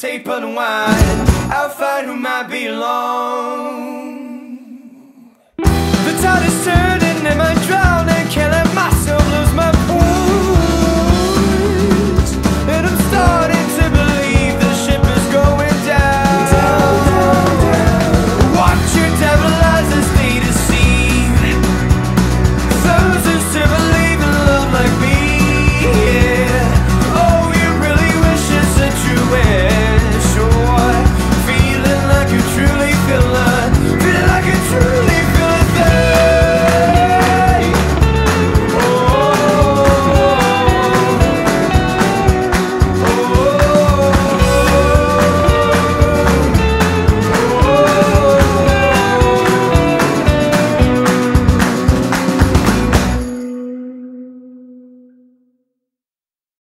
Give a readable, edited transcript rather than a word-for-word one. tape unwind, I'll find whom I belong. The tide is turning, am I drowning? Can't let myself lose my pool.